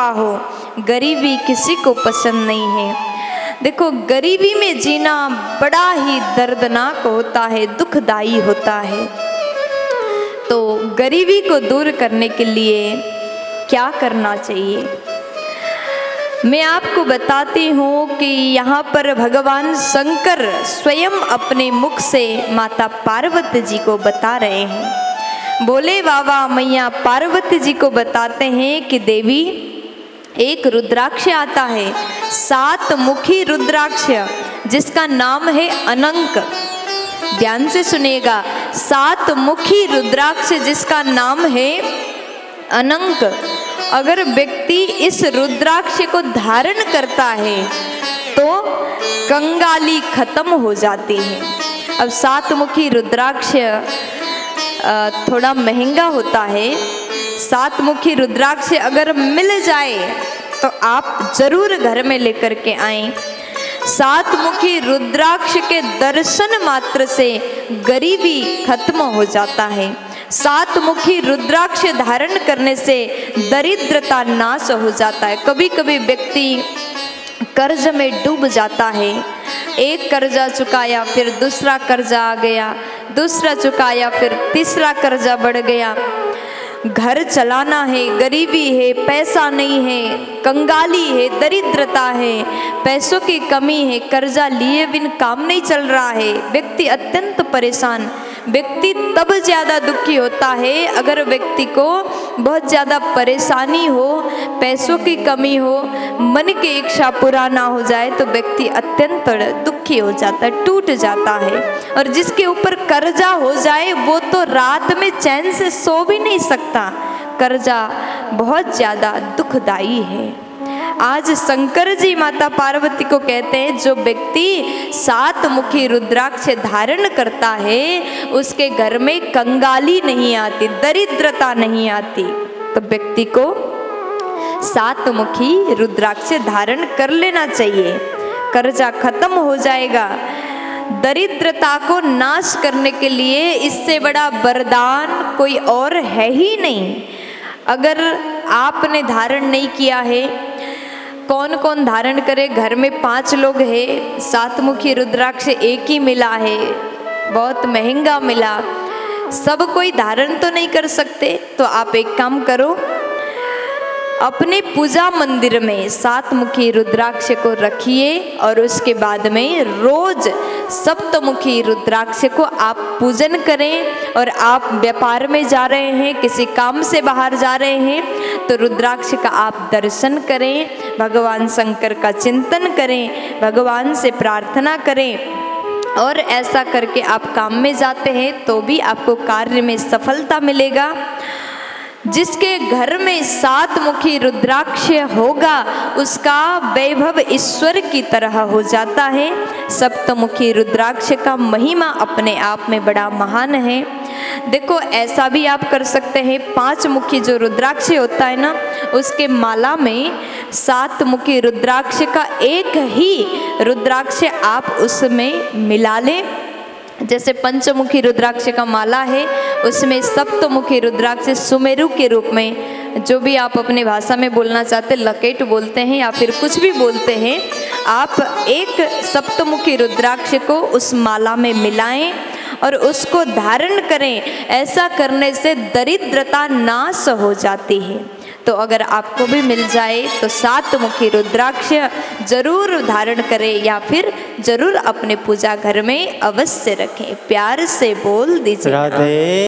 पाओ। गरीबी किसी को पसंद नहीं है। देखो, गरीबी में जीना बड़ा ही दर्दनाक होता है, दुखदाई होता है। तो गरीबी को दूर करने के लिए क्या करना चाहिए, मैं आपको बताती हूँ कि यहाँ पर भगवान शंकर स्वयं अपने मुख से माता पार्वती जी को बता रहे हैं। भोले बाबा मैया पार्वती जी को बताते हैं कि देवी, एक रुद्राक्ष आता है सात मुखी रुद्राक्ष, जिसका नाम है अनंक। ध्यान से सुनेगा, सात मुखी रुद्राक्ष जिसका नाम है अनंक। अगर व्यक्ति इस रुद्राक्ष को धारण करता है तो कंगाली खत्म हो जाती है। अब सात मुखी रुद्राक्ष थोड़ा महंगा होता है। सात मुखी रुद्राक्ष अगर मिल जाए तो आप जरूर घर में लेकर के आएं। सात मुखी रुद्राक्ष के दर्शन मात्र से गरीबी खत्म हो जाता है। सात मुखी रुद्राक्ष धारण करने से दरिद्रता नाश हो जाता है। कभी कभी व्यक्ति कर्ज में डूब जाता है, एक कर्जा चुकाया फिर दूसरा कर्जा आ गया, दूसरा चुकाया फिर तीसरा कर्जा बढ़ गया। घर चलाना है, गरीबी है, पैसा नहीं है, कंगाली है, दरिद्रता है, पैसों की कमी है, कर्जा लिए बिन काम नहीं चल रहा है, व्यक्ति अत्यंत परेशान। व्यक्ति तब ज़्यादा दुखी होता है अगर व्यक्ति को बहुत ज़्यादा परेशानी हो, पैसों की कमी हो, मन की इच्छा पूरा ना हो जाए तो व्यक्ति अत्यंत दुखी हो जाता है, टूट जाता है। और जिसके ऊपर कर्जा हो जाए वो तो रात में चैन से सो भी नहीं सकता। कर्जा बहुत ज़्यादा दुखदाई है। आज शंकर जी माता पार्वती को कहते हैं, जो व्यक्ति सात मुखी रुद्राक्ष धारण करता है उसके घर में कंगाली नहीं आती, दरिद्रता नहीं आती। तो व्यक्ति को सात मुखी रुद्राक्ष धारण कर लेना चाहिए, कर्जा खत्म हो जाएगा। दरिद्रता को नाश करने के लिए इससे बड़ा वरदान कोई और है ही नहीं। अगर आपने धारण नहीं किया है, कौन कौन धारण करे, घर में 5 लोग हैं, सात मुखी रुद्राक्ष एक ही मिला है, बहुत महंगा मिला, सब कोई धारण तो नहीं कर सकते। तो आप एक काम करो, अपने पूजा मंदिर में सात मुखी रुद्राक्ष को रखिए और उसके बाद में रोज सप्तमुखी रुद्राक्ष को आप पूजन करें। और आप व्यापार में जा रहे हैं, किसी काम से बाहर जा रहे हैं तो रुद्राक्ष का आप दर्शन करें, भगवान शंकर का चिंतन करें, भगवान से प्रार्थना करें। और ऐसा करके आप काम में जाते हैं तो भी आपको कार्य में सफलता मिलेगा। जिसके घर में सात मुखी रुद्राक्ष होगा उसका वैभव ईश्वर की तरह हो जाता है। सप्तमुखी रुद्राक्ष का महिमा अपने आप में बड़ा महान है। देखो, ऐसा भी आप कर सकते हैं, 5 मुखी जो रुद्राक्ष होता है ना, उसके माला में सात मुखी रुद्राक्ष का एक ही रुद्राक्ष आप उसमें मिला लें। जैसे पंचमुखी रुद्राक्ष का माला है, उसमें सप्तमुखी रुद्राक्ष सुमेरु के रूप में, जो भी आप अपने भाषा में बोलना चाहते, लकेट बोलते हैं या फिर कुछ भी बोलते हैं, आप एक सप्तमुखी रुद्राक्ष को उस माला में मिलाएं और उसको धारण करें। ऐसा करने से दरिद्रता नाश हो जाती है। तो अगर आपको भी मिल जाए तो सात मुखी रुद्राक्ष जरूर धारण करें या फिर जरूर अपने पूजा घर में अवश्य रखें। प्यार से बोल दीजिए राधे।